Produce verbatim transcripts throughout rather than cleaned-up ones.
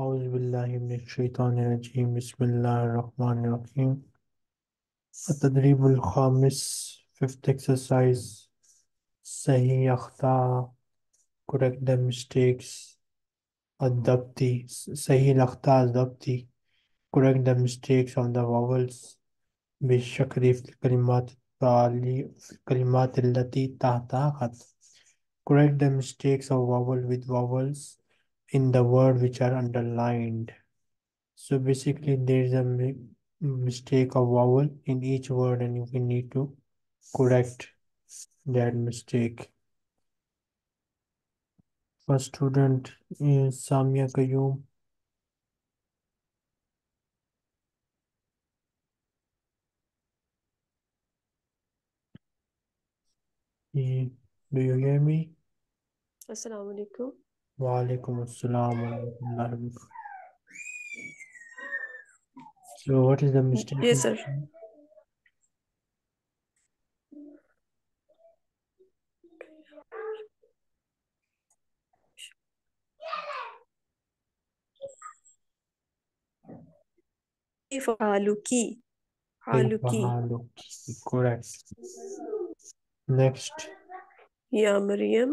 أعوذ بالله من الشيطان الرجيم. بسم الله الرحمن الرحيم. التدريب الخامس fifth exercise. صحيح أخطاء. Correct the mistakes. الضبطي. صحيح الأخطاء الضبطي. Correct the mistakes on the vowels. بالشكل في الكلمات التالية في الكلمات التي تحتها خط. Correct the mistakes of vowel with vowels in the word which are underlined. So basically there is a mistake of vowel in each word and we need to correct that mistake. First student is Samia Qayyum. Do you hear me? Assalamu alaikum. Walaikum assalam. So what is the mistake? Yes, sir. Faluki. Faluki. Correct. Next. Ya Maryam.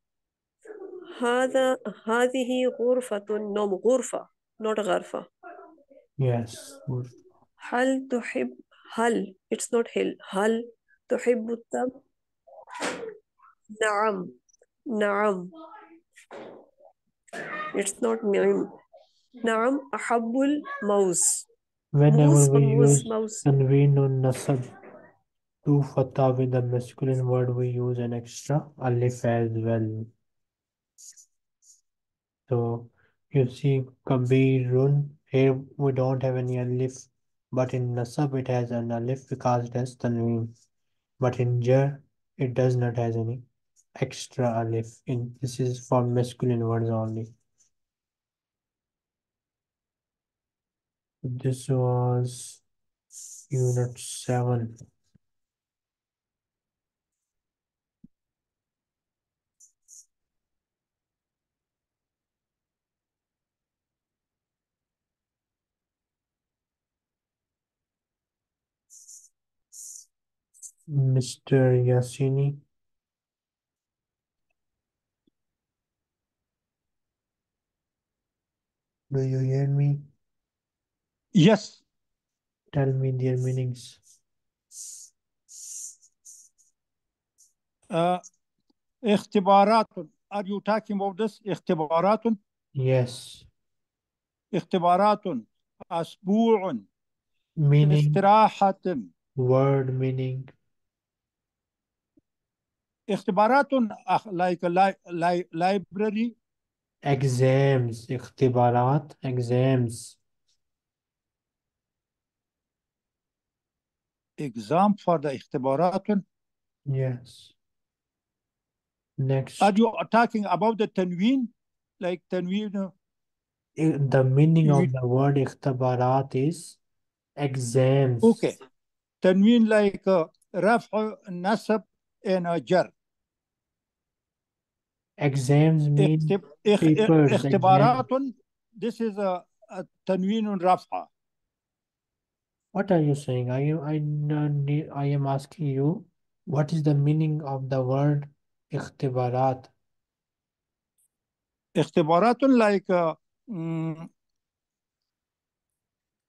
هذا هذه غرفة النوم. غرفة not غرفة. Yes. هل تحب هل it's not هل هل تحب الطبخ؟ نعم نعم it's not نعم نعم أحب الموز. Whenever we use tanween on nasab to fatha with the masculine word we use an extra alif as well. So you see kabirun, here we don't have any alif, but in nasab it has an alif because it has tanween, but in jar it does not has any extra alif. In this is for masculine words only. This was unit seven. Mister Yasini. Do you hear me? Yes. Tell me their meanings. Uh, اختبارات. Are you talking about this? اختبارات. Yes. اختبارات. أسبوع. Meaning. استراحة. Word meaning. اختبارات like li li library exams. اختبارات exams. Exam for the اختبارات. Yes. Next. Are you talking about the tanween? Like tanween. The meaning you... of the word اختبارات is exams. Okay. Tanween like uh, رفع nasab and a jar. Exams mean Ektib papers. اختبارات. This is a, a tanween رفع. What are you saying? I am, I, I am asking you, what is the meaning of the word اختبارات? اختبارات like uh, mm,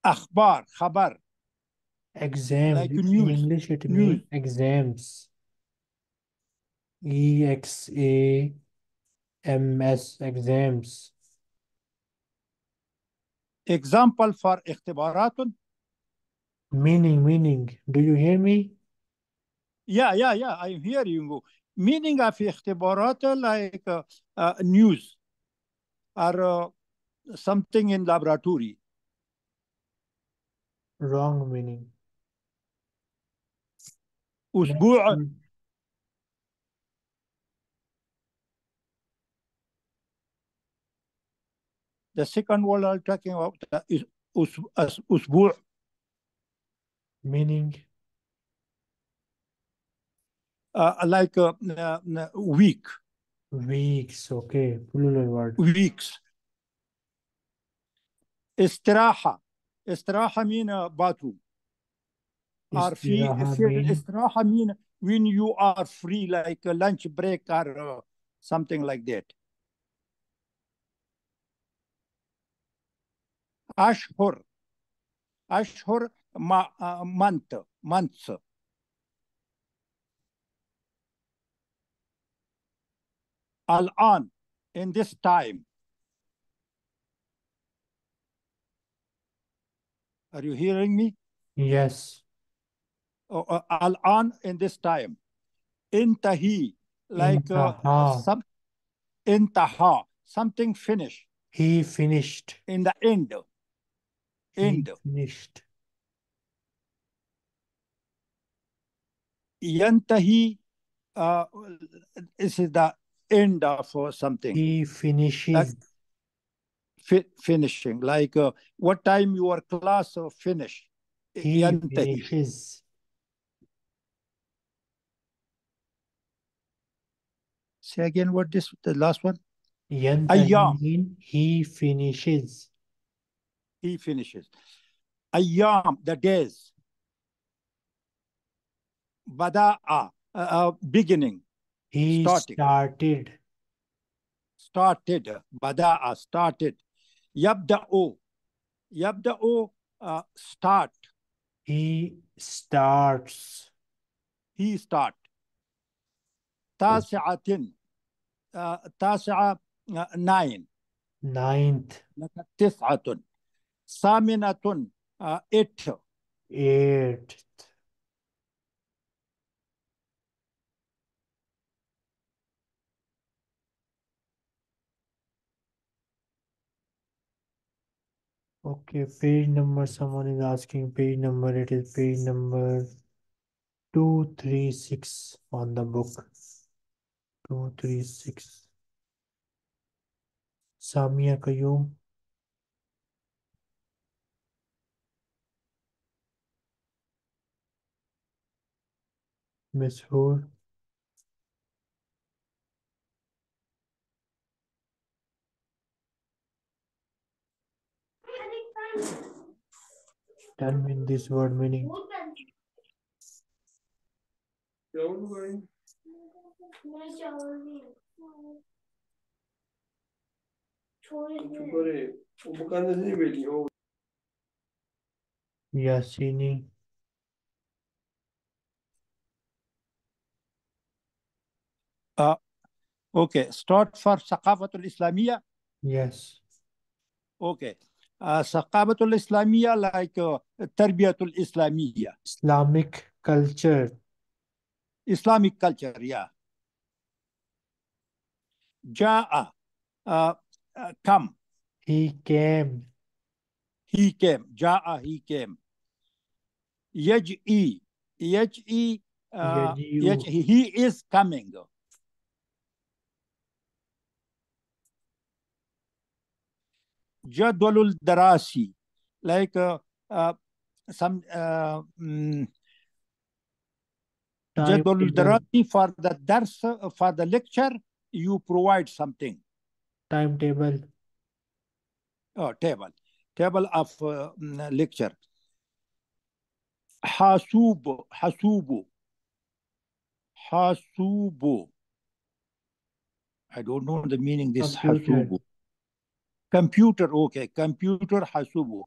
أخبار, خبر. Exams. Like in English it means news. Exams. E X A M S, exams. Example for اختبارات. Meaning, meaning. Do you hear me? Yeah, yeah, yeah. I hear you. Meaning of اختبارات like uh, uh, news or uh, something in laboratory. Wrong meaning. أسبوع. The second word I'm talking about is أسبوع. Meaning. Uh, like a uh, uh, week. Weeks, okay. Plural word. Weeks. Istiraha. Istiraha mean a bathroom. Or free. Istiraha mean when you are free, like a lunch break or uh, something like that. Ashhur. Ashhur ma uh, month. Months. Al-an, in this time. Are you hearing me? Yes. Oh, uh, Al-an, in this time. Intahi, like uh, some, intaha, something finished. He finished. In the end. End. He finished. Yantahi, uh, this is the end of or something. He finishes. Like, fi finishing. Like uh, what time your class or finish? He finishes. Say again what this, the last one? Ayyam. He finishes. He finishes. Ayyam, the days. Bada'a, uh, beginning. He started. started. Started. Bada'a, started. Yabda'u. Yabda'u, uh, start. He starts. He start. Tasi'atin. Uh, Tasi'a, uh, nine. Ninth. Tis'atun. Saminatun, uh, eight. Eight. Okay, page number, someone is asking page number, it is page number two thirty-six on the book. two thirty-six. Samia Qayyum. Miss Hoor. Tell me this word meaning. Yasini. Uh, okay, start for Saqafatul Islamiyya. Yes. Okay. Uh, Saqafatul Islamiyya, like uh, Tarbiyatul Islamiyya. Islamic culture. Islamic culture, yeah. Ja'a, uh, uh, come. He came. He came. Ja'a, he came. Yaj'i. Yaj'i, uh, Yaj'i, he is coming. Jadwalul Darasi, like uh, uh, some uh, um, Jadwalul Darasi for the dars, uh, for the lecture, you provide something. Timetable. Oh, table. Table of uh, lecture. Hasubu. Hasubu. Hasubu. I don't know the meaning this Hasubu. Computer, okay. Computer, hasubu.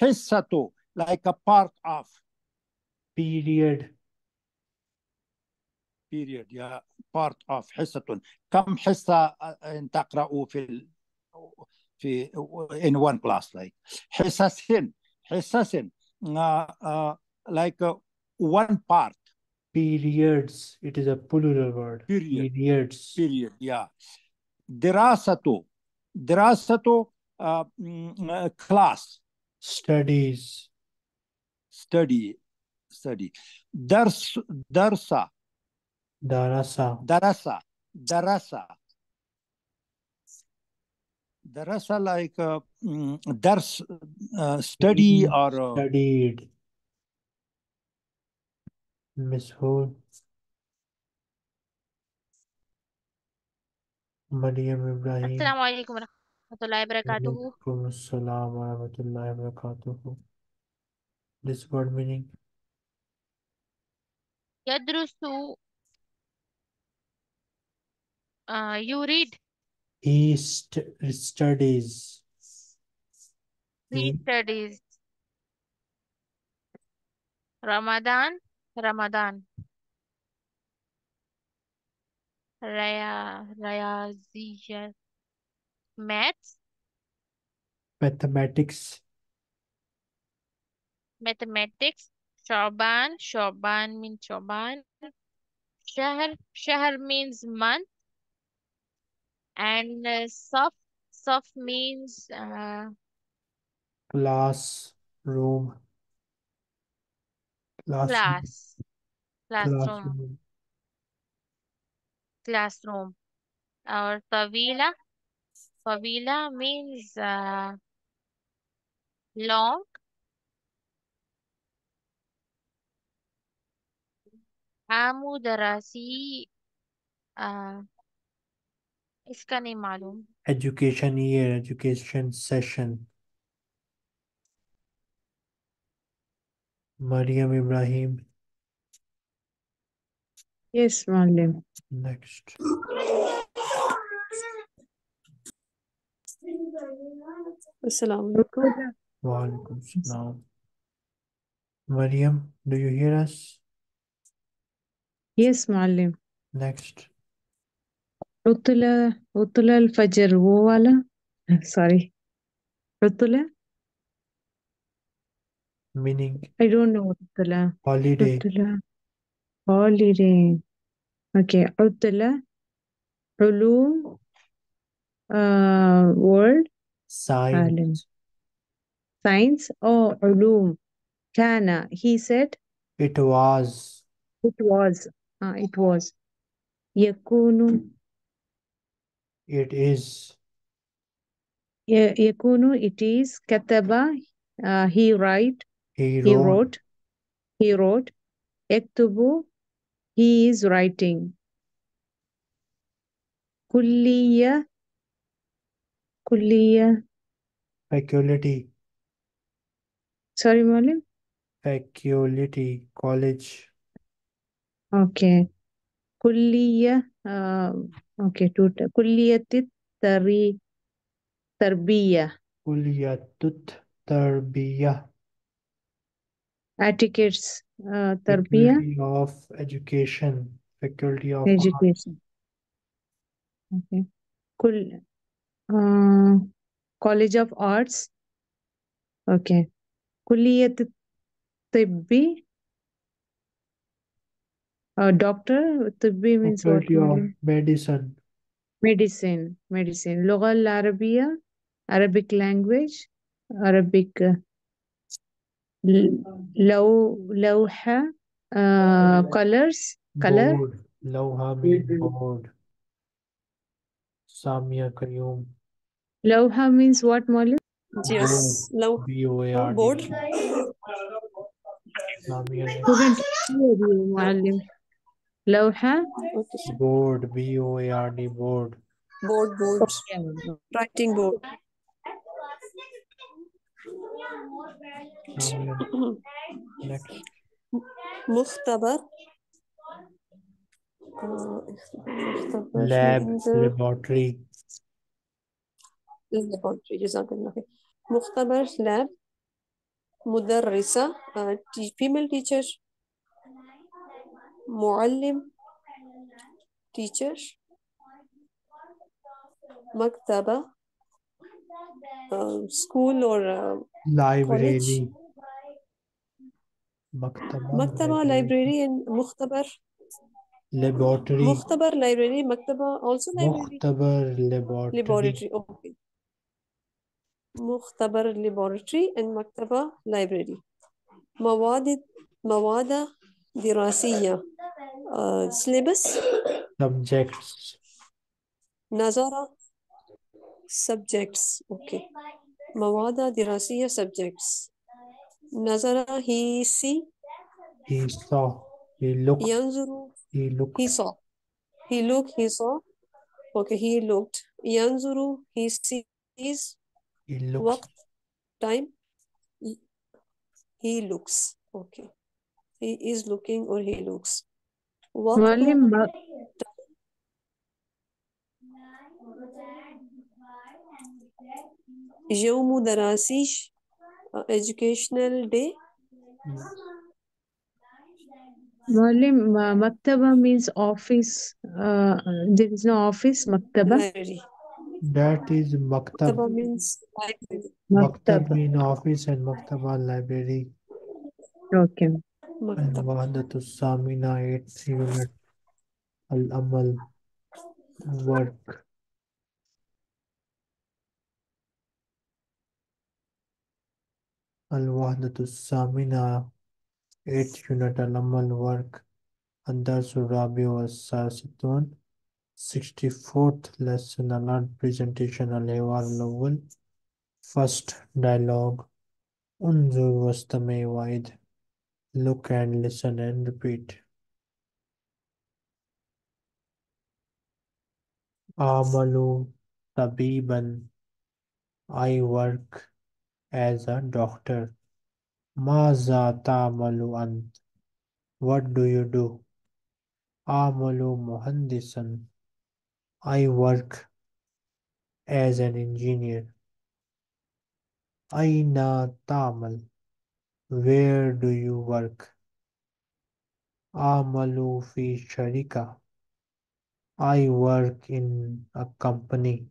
Hissato, like a part of. Period. Period, yeah. Part of, hissatun. Kam hissa in taqra'u in one class, like. Hissasin, hissasin, uh, uh, like uh, one part. Periods, it is a plural word. Period. Periods. Period, yeah. Dirasato. Dirasato, uh, uh, class. Studies. Study. Study. Dars, darsa. Darasa. Darasa. Darasa. Darasa like uh, dars, uh, study mm, or... Uh, studied. Miss Hoor. Mariam Ibrahim. Assalamu alaikum wa rahmatullahi wa barakatuhu. Wa assalamu wa rahmatullahi wa barakatuhu. This word meaning? Yadrusu. Uh, you read? He st studies. He studies. Ramadan. Ramadan. Raya, Raya, Maths. Mathematics. Mathematics. Shaban. Shaban means Shaban. Shahr. Shahr means month. And uh, Saf. Saf means uh, class room. Classroom. Class. Classroom. Classroom. Classroom or tawila. Tawila means uh, long, amu darasi uh, iska nahi malum. Education year, education session. Mariam Ibrahim. Yes, Maryam. Next. Assalamu alaikum. Wa alaikum assalam. Maryam, do you hear us? Yes, Maryam. Next. Utla, Utla al-Fajr, wo wala? Sorry. Utla? Meaning? I don't know. Utla. Holiday. Utla. Holiday. Okay. Utla. Ulum. Uh, word. Science. Science. Oh, ulum. Kana. He said. It was. It was. Uh, it was. Yakunu. It is. Yakunu. It is. Kataba. Uh, he write. He wrote. He wrote. He wrote. Ektubu. He is writing. Kulliya. Kulliya. Faculty. Sorry, Malim. Faculty. College. Okay. Kulliya. Uh, okay. Kulliyatut tari tarbiya. Kulliyatut tarbiya. Etiquettes. Uh, Tarbiya. Faculty of education. Faculty of education. Arts. Okay. Cool. Uh, College of Arts. Okay. Kulliyat Tibbi. Uh, doctor. Tibbi means faculty what? Of medicine. Medicine. Medicine. Lugha al-Arabiya. Arabic language. Arabic. Uh, Low, lawha, uh, colors, color. Board. Lawha means board. Samia Qayyum. Lawha means what, Molly? Yes, Low. Board. Board. Samia. Couldn't hear you, Molly. Lawha. Board. B O A R D. Board. Board. Board. Writing board. مختبر lab laboratory laboratory جزاك الله خير مختبر lab مدرسة female teacher معلم teacher مكتبة Uh, school or uh, library. College. Maktaba, Maktaba library. Library and Mukhtabar. Laboratory. Mukhtabar library, Maktaba also library. Mukhtabar laboratory. Laboratory, okay. مختبر لابوراتوري and مكتبة library. مواد مواد دراسية uh, syllabus subjects نظرة subjects okay. مواد دراسية subjects نظرة he see he saw he looked ينظر he looked he saw he looked he saw okay he looked ينظر he sees he looks وقت time he looks okay he is looking or he looks وقت time يوم دراسي uh, educational day معلم مكتبة means office uh, there is no office مكتبة library. That is مكتبة means library. مكتبة means office and مكتبة library okay المواد الثامنة eight العمل work الوحدة الثامنة eight unit العمل work الدرس الرابع والستون sixty-fourth lesson alert presentation الحوار الأول first dialogue انظر واستمع واعد look and listen and repeat أعمل طبيبا I work as a doctor. ماذا تعمل أنت? What do you do? أعمل مهندسا. I work as an engineer. أين تعمل? Where do you work? أعمل في شركة. I work in a company.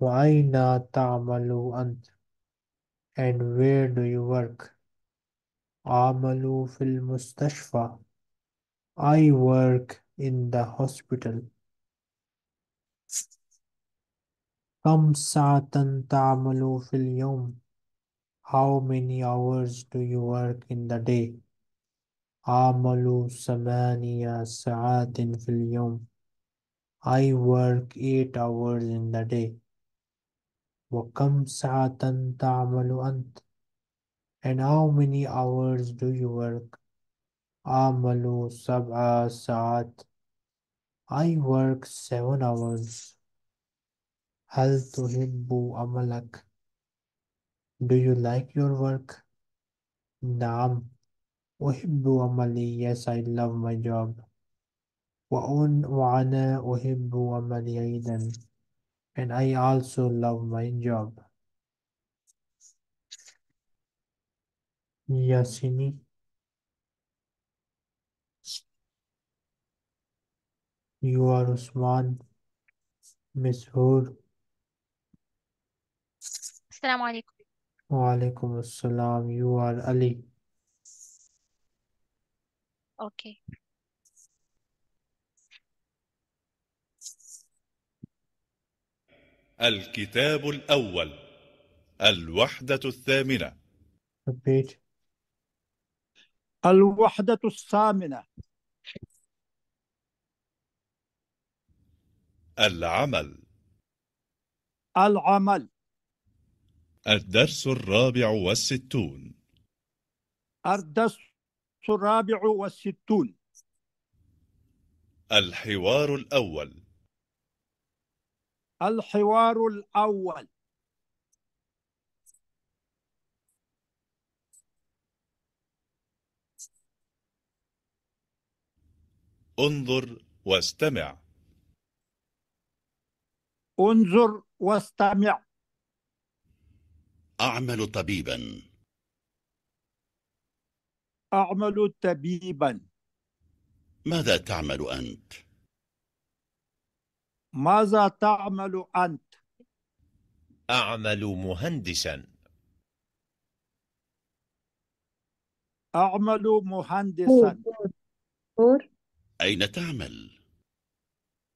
وأين تعمل أنت? And where do you work? أعمل في المستشفى. I work in the hospital. كم ساعة تعمل في اليوم? How many hours do you work in the day? أعمل ثمانية ساعات في اليوم. I work eight hours in the day. وكم ساعة تعمل أنت? And how many hours do you work? أعمل سبع ساعات. I work seven hours. هل تحب عملك? Do you like your work? نعم. أحب عملي. Yes, I love my job. وأنا أحب عملي أيضا. And I also love my job. Yasini. You are Usman. Miss Hoor. Assalamu alaikum. Wa alaikum assalam. You are Ali. Okay. الكتاب الأول الوحدة الثامنة Repeat. الوحدة الثامنة العمل العمل الدرس الرابع والستون الدرس الرابع والستون الحوار الأول الحوار الأول انظر واستمع انظر واستمع أعمل طبيبا أعمل طبيبا ماذا تعمل أنت؟ ماذا تعمل أنت؟ أعمل مهندساً. أعمل مهندساً. أين تعمل؟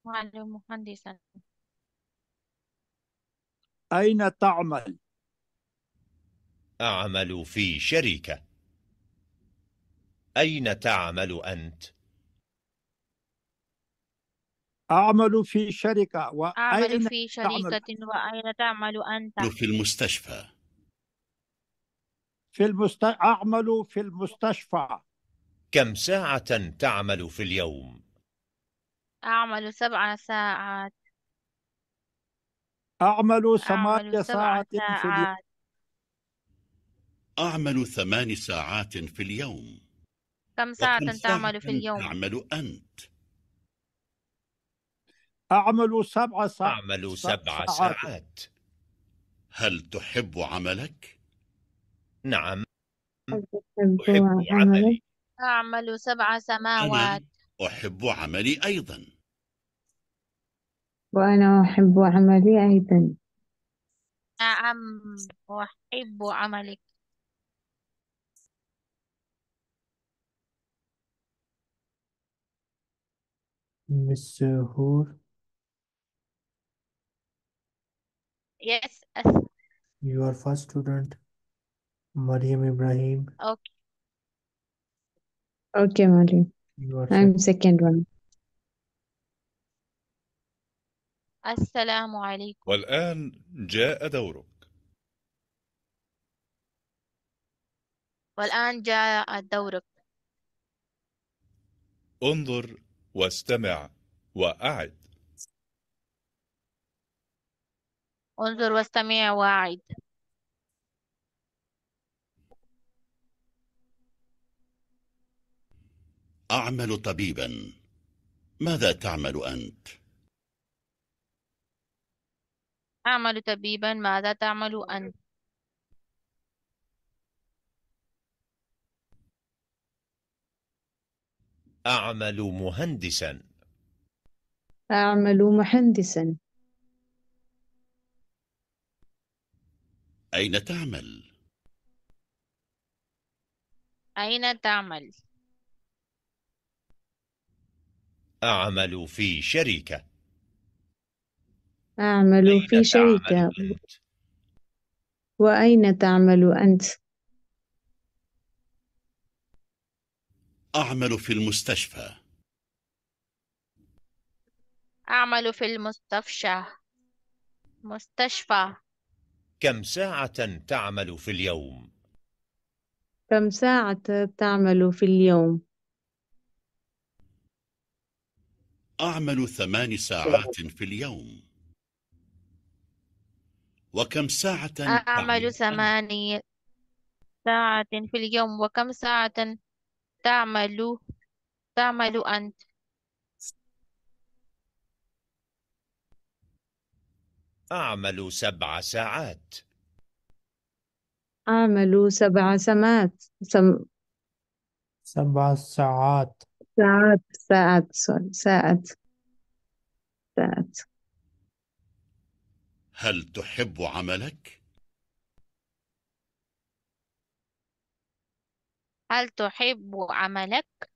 أعمل مهندساً. أين تعمل؟ أعمل في شركة. أين تعمل أنت؟ أعمل في شركة. وأين في شركة تعمل؟ وأين تعمل أنت؟ في المستشفى. في المست... أعمل في المستشفى. كم ساعة تعمل في اليوم؟ أعمل سبع ساعات. أعمل ثمانية ساعات في اليوم. أعمل ثمان ساعات في اليوم. كم ساعة تعمل في اليوم؟ تعمل أنت. أعمل سبع ساعات. أعمل سبع ساعات. هل تحب عملك؟ نعم، أحب عملي. أعمل سبع سماوات. أحب عملي أيضا. وأنا أحب عملي أيضا. نعم، أحب عملك. مس هور. Yes. You are first student, Mariam Ibrahim. Okay. Okay, Mariam. I'm second one. السلام عليكم. والآن جاء دورك. والآن جاء دورك. انظر واستمع وأعد. انظر واستمع وأعد. أعمل طبيبا. ماذا تعمل أنت؟ أعمل طبيبا. ماذا تعمل أنت؟ أعمل مهندسا. أعمل مهندسا. أين تعمل؟ أين تعمل؟ أعمل في شركة. أعمل في شركة. وأين تعمل أنت؟ أعمل في المستشفى. أعمل في المستشفى. مستشفى. كم ساعة تعمل في اليوم؟ كم ساعة تعمل في اليوم؟ أعمل ثمان ساعات في اليوم. وكم ساعة؟ أعمل ثماني ساعات في اليوم. وكم ساعة تعمل تعمل أنت؟ أعمل سبع ساعات. أعمل سبع سمات سم... سبع ساعات. ساعات ساعات ساعات ساعات. هل تحب عملك؟ هل تحب عملك؟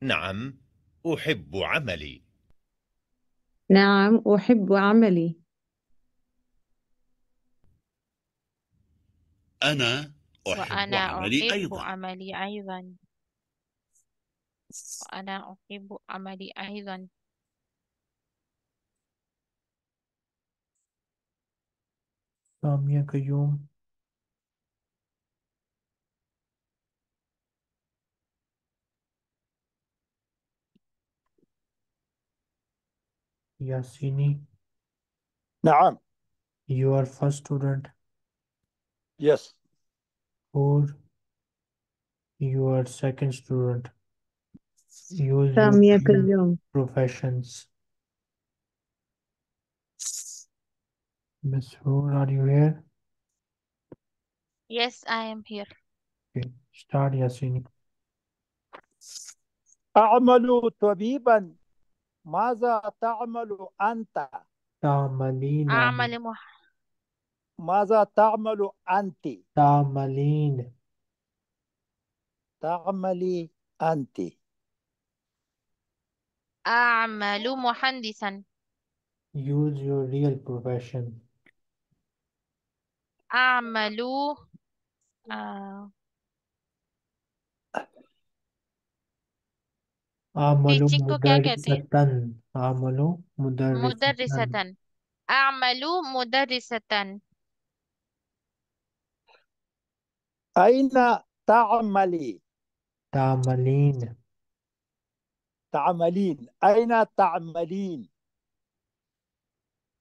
نعم، أحب عملي. نعم، أحب عملي. أنا أحب وأنا عملي أحب أيضا. عملي أيضا. وأنا أحب عملي أيضا. سامية قيوم. Yasini. Naam. You are first student. Yes. Hoor. You are second student. Use Samia Qayyum. Professions. Miss Hoor, are you here? Yes, I am here. Okay, start Yasini. أعمل طبيبا. ماذا تعمل أنت؟ تعملين. أعمل مح... ماذا تعمل أنت؟ تعملين. تعملي أنت. أعمل مهندسا. Use your real profession. أعملوا آه. أعملوا teaching को क्या कहते हैं مدرسة. أعملوا مدرسة. مدرسة. أعملوا مدرسة. أين تعملي؟ تعملين. تعملين. أين تعملين؟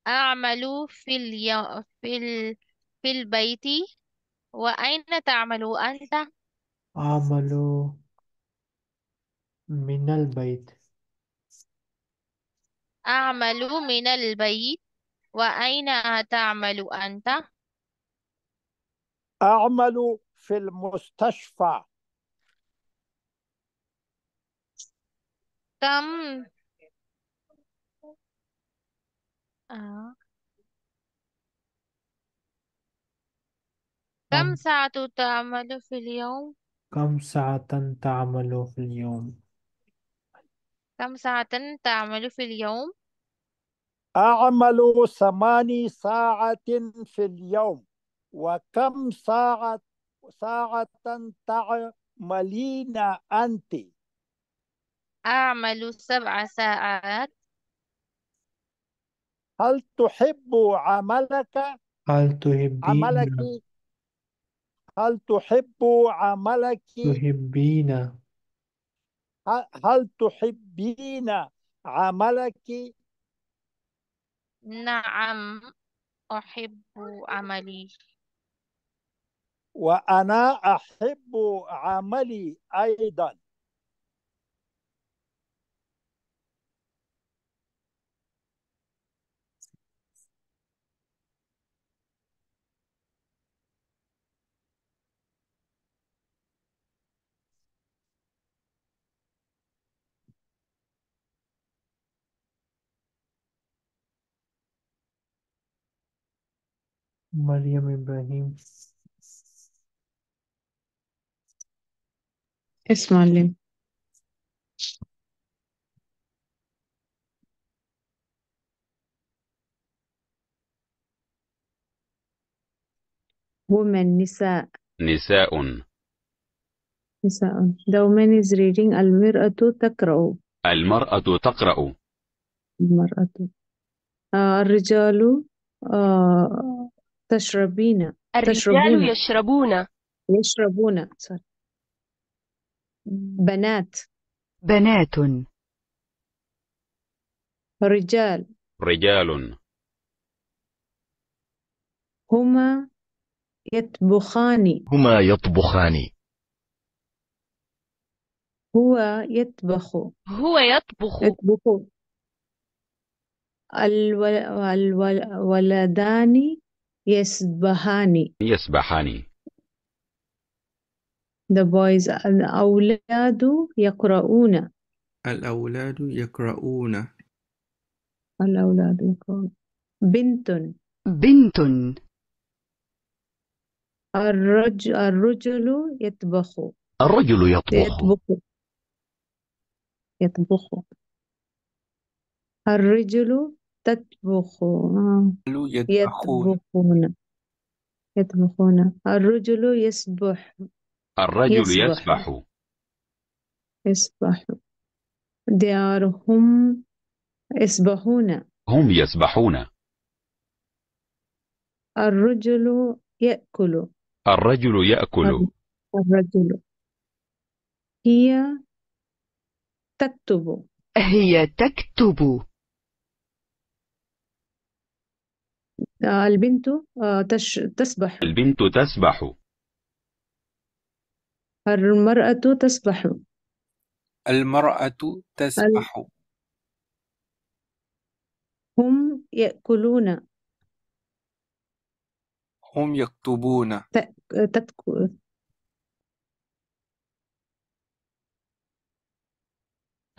أعمل في اليو... في ال... في البيت. وأين تعمل أنت؟ أعمل من البيت. أعمل من البيت. وأين تعمل أنت؟ أعمل في المستشفى. تم آه. كم ساعة تعمل في اليوم؟ كم ساعة تعمل في اليوم؟ كم ساعة تعمل في اليوم؟ أعمل ثماني ساعات في اليوم. وكم ساعة ساعة تعملين أنت؟ أعمل سبع ساعات. هل تحب عملك؟ هل تحبين عملك؟ هل تحب عملك؟ تحبين. هل تحبين عملك؟ نعم أحب عملي. وأنا أحب عملي أيضا. مريم إبراهيم. اسمع لي. women نساء. نساء. نساء. The woman is reading. المرأة تقرأ. المرأة تقرأ. المرأة. آه الرجال. آه تشربين. الرجال يشربون. يشربون. صار. بنات. بنات. رجال. رجال. هما يطبخان. هما يطبخان. هو يطبخ. هو يطبخ. يطبخ. الول... الول... ولدان يسبحان. يسبحان. The boys. الأولاد يقرؤون. الأولاد يقرؤون. الأولاد يقرؤون. بنت. بنت. الرجل الرجل يطبخ. الرجل يطبخ. يطبخ. يطبخ. الرجل تطبخ. يطبخون. يطبخون. الرجل يسبح. الرجل يسبح. يسبح. هم يسبحون. هم يسبحون. الرجل يأكل. الرجل يأكل. الرجل. هي تكتب. هي تكتب. البنت تسبح. البنت تسبح. المرأة تسبح. المرأة تسبح. ال... هم يأكلون. هم يكتبون. ت... تتك...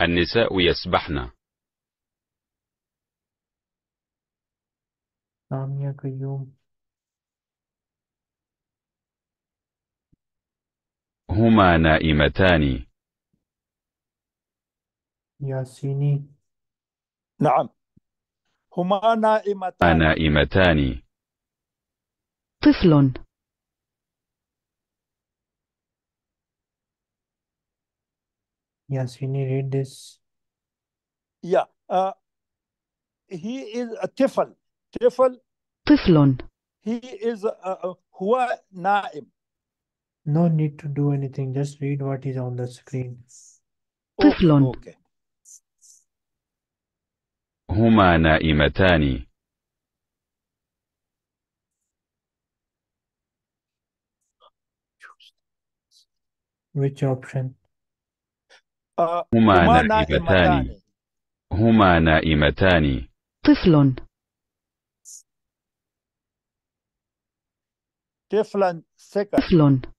النساء يسبحن. سامية قيوم. هما نائمتان. ياسيني. نعم. هما نائمتان. نائمتان. طفل. Yasini, read this. Yeah. Uh, he is a tifl. Tifl. Tiflun. He is uh, huwa naim. No need to do anything. Just read what is on the screen. Tiflun. Oh, okay. Huma naimatani. Which option? Uh, هما, هما نائمتان. نائمتان هما نائمتان طفل طفل طفل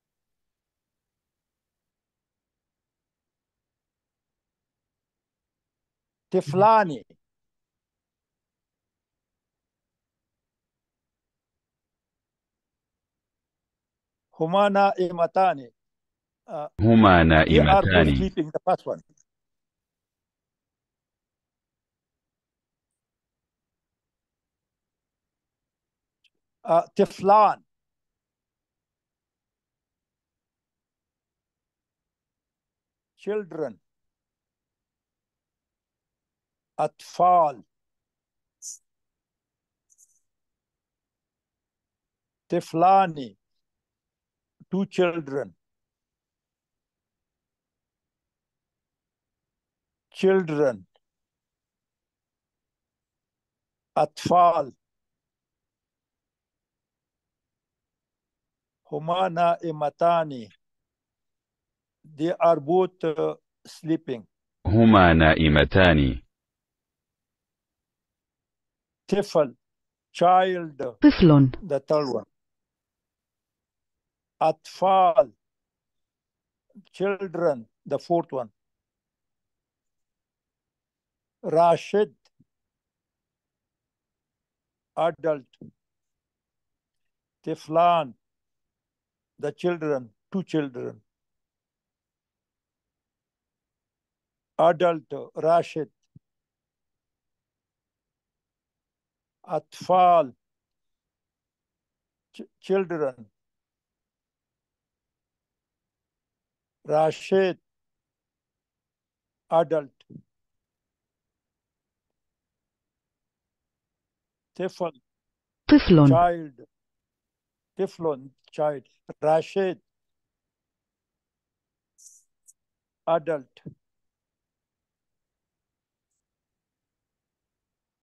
طفلان هما نائمتان Uh, هما نائمتان uh, طفلان children أطفال طفلان two children Children, atfal, huma naimatani. They are both uh, sleeping. Huma naimatani. Tifl, child. Tiflun. The third one. Atfal, children. The fourth one. Rashid, adult, Tiflan, the children, two children, adult, Rashid, Atfal, ch children, Rashid, adult. Tifl, Tiflun. Child, Tiflun, child, Rashid, adult.